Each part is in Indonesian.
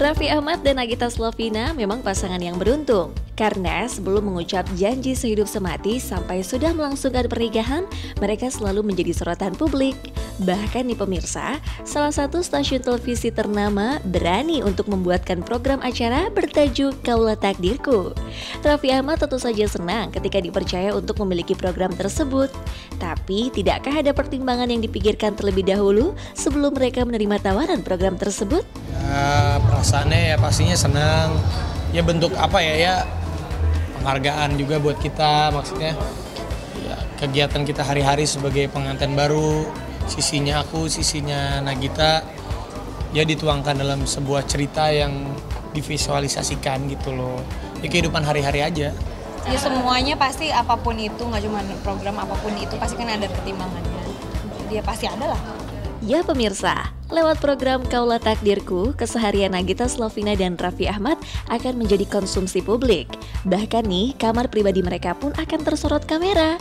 Raffi Ahmad dan Nagita Slavina memang pasangan yang beruntung. Karena sebelum mengucap janji sehidup semati sampai sudah melangsungkan pernikahan, mereka selalu menjadi sorotan publik. Bahkan nih pemirsa, salah satu stasiun televisi ternama berani untuk membuatkan program acara bertajuk Kaulah Takdirku. Raffi Ahmad tentu saja senang ketika dipercaya untuk memiliki program tersebut. Tapi tidakkah ada pertimbangan yang dipikirkan terlebih dahulu sebelum mereka menerima tawaran program tersebut? Ya, perasaannya ya pastinya senang. Ya bentuk apa ya penghargaan juga buat kita, maksudnya ya, kegiatan kita hari-hari sebagai pengantin baru, sisinya aku, sisinya Nagita, ya dituangkan dalam sebuah cerita yang divisualisasikan gitu loh, ya kehidupan hari-hari aja. Ya semuanya pasti apapun itu, nggak cuma program apapun itu, pasti kan ada pertimbangannya, dia pasti ada lah. Ya pemirsa, lewat program Kaulah Takdirku, keseharian Nagita Slavina dan Raffi Ahmad akan menjadi konsumsi publik. Bahkan nih, kamar pribadi mereka pun akan tersorot kamera.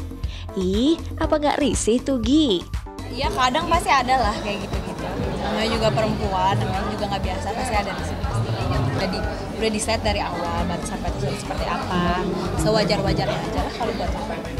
Ih, apa nggak risih tuh, Gi? Ya kadang pasti ada lah kayak gitu-gitu. Namanya juga perempuan, namanya juga nggak biasa, pasti ada di sini. Udah di set dari awal, baru sampai seperti apa, sewajar-wajarnya aja lah kalau buat aku.